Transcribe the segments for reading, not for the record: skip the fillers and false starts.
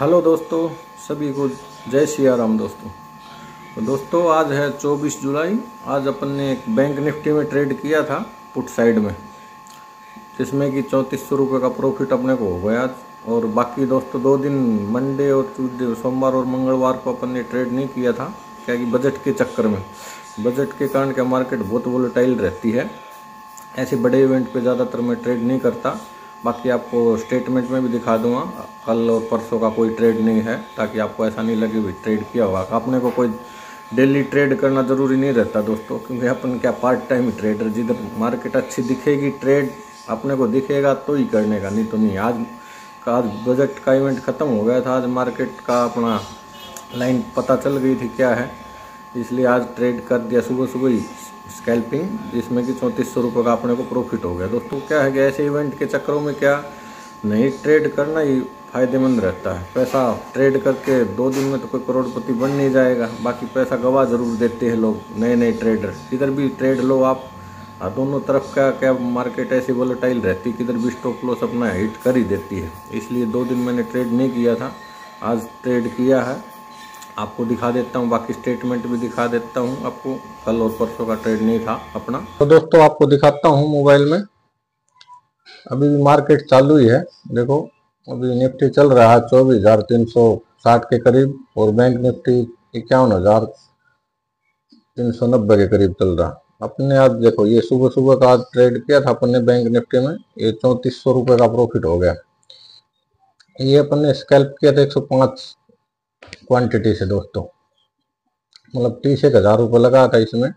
Hello दोस्तों, सभी को जय सिया राम। दोस्तों आज है 24 जुलाई। आज अपन ने एक बैंक निफ्टी में ट्रेड किया था पुट साइड में, जिसमें कि 3400 रुपये का प्रॉफिट अपने को हो गया। और बाकी दोस्तों दो दिन मंडे और ट्यूसडे, सोमवार और मंगलवार को अपन ने ट्रेड नहीं किया था, क्या कि बजट के चक्कर में, बजट के कारण क्या मार्केट बहुत वोलेटाइल रहती है। ऐसे बड़े इवेंट पर ज़्यादातर मैं ट्रेड नहीं करता। बाकी आपको स्टेटमेंट में भी दिखा दूंगा कल और परसों का कोई ट्रेड नहीं है, ताकि आपको ऐसा नहीं लगे भी ट्रेड किया होगा। अपने को कोई डेली ट्रेड करना ज़रूरी नहीं रहता दोस्तों, क्योंकि अपन क्या पार्ट टाइम ट्रेडर, जिधर मार्केट अच्छी दिखेगी ट्रेड अपने को दिखेगा तो ही करने का, नहीं तो नहीं। आज बजट का इवेंट ख़त्म हो गया था, आज मार्केट का अपना लाइन पता चल गई थी क्या है, इसलिए आज ट्रेड कर दिया सुबह सुबह ही स्कैल्पिंग, जिसमें कि 3400 रुपये का अपने को प्रॉफिट हो गया। दोस्तों क्या है कि ऐसे इवेंट के चक्करों में क्या नहीं ट्रेड करना ही फायदेमंद रहता है। पैसा ट्रेड करके 2 दिन में तो कोई करोड़पति बन नहीं जाएगा, बाकी पैसा गवा ज़रूर देते हैं लोग, नए नए ट्रेडर। किधर भी ट्रेड लो आप, दोनों तरफ का क्या मार्केट ऐसी वोलेटाइल रहती, किधर भी स्टॉप लॉस अपना हिट कर ही देती है। इसलिए 2 दिन मैंने ट्रेड नहीं किया था, आज ट्रेड किया है, आपको दिखा देता हूँ। बाकी स्टेटमेंट भी दिखा देता हूँ आपको, कल और परसों का ट्रेड नहीं था अपना। तो दोस्तों आपको दिखाता हूँ मोबाइल में, अभी भी मार्केट चालू ही है। देखो अभी निफ्टी चल रहा है 24,360 के करीब, और बैंक निफ्टी 51,390 के करीब चल रहा अपने। आज देखो ये सुबह सुबह का आज ट्रेड किया था अपन ने बैंक निफ्टी में, ये 3400 रुपये का प्रॉफिट हो गया। ये अपन ने स्कैल्प किया था 105 क्वांटिटी से दोस्तों, मतलब 30,000 रुपये लगा था इसमें,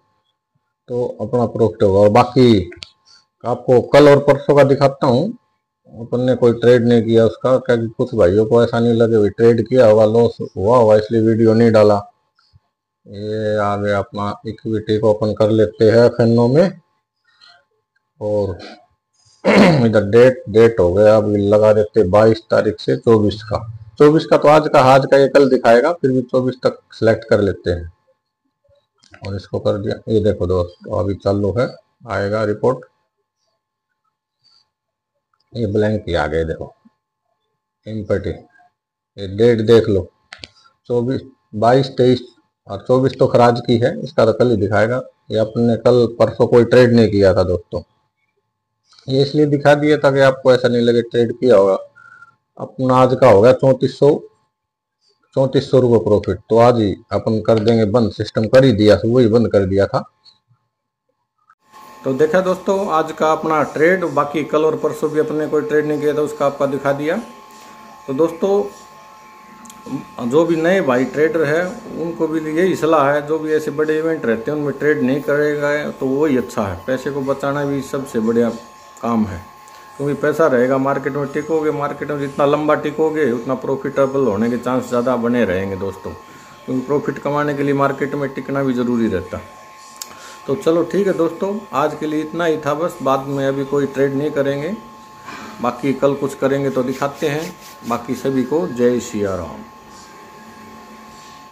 तो अपना प्रॉफिट होगा। और बाकी आपको कल और परसों का दिखाता हूँ, अपन ने कोई ट्रेड नहीं किया उसका, क्या कुछ भाइयों को ऐसा नहीं लगे भाई ट्रेड किया होगा, लॉस हुआ होगा, इसलिए वीडियो नहीं डाला। ये आगे अपना इक्विटी को अपन कर लेते हैं फैनो में, और इधर डेट हो गया अभी लगा देते 22 तारीख से 24 का। 24 का तो आज का ये कल दिखाएगा, फिर भी 24 तक सिलेक्ट कर लेते हैं, और इसको कर दिया। ये देखो दोस्त अभी चालू है, आएगा रिपोर्ट, ये ब्लैंक ही आ गए। देखो इम्पैक्ट, ये डेट देख लो 24, 22, 23 और 24 तो खराज की है, इसका तो कल ही दिखाएगा। ये अपने कल परसों कोई ट्रेड नहीं किया था दोस्तों, ये इसलिए दिखा दिया था कि आपको ऐसा नहीं लगे ट्रेड किया होगा। अपना आज का होगा 3400 रुपये प्रॉफिट, तो आज ही अपन कर देंगे बंद, सिस्टम कर ही दिया, वही बंद कर दिया था। तो देखा दोस्तों आज का अपना ट्रेड, बाकी कल और परसों भी अपने कोई ट्रेड नहीं किया था, उसका आपका दिखा दिया। तो दोस्तों जो भी नए भाई ट्रेडर है उनको भी यही सलाह है, जो भी ऐसे बड़े इवेंट रहते हैं उनमें ट्रेड नहीं करेगा तो वही अच्छा है। पैसे को बचाना भी सबसे बढ़िया काम है, क्योंकि पैसा रहेगा मार्केट में टिकोगे, मार्केट में जितना लंबा टिकोगे उतना प्रॉफिटेबल होने के चांस ज़्यादा बने रहेंगे दोस्तों, क्योंकि प्रॉफिट कमाने के लिए मार्केट में टिकना भी ज़रूरी रहता। तो चलो ठीक है दोस्तों, आज के लिए इतना ही था बस, बाद में अभी कोई ट्रेड नहीं करेंगे, बाकी कल कुछ करेंगे तो दिखाते हैं। बाकी सभी को जय सिया राम।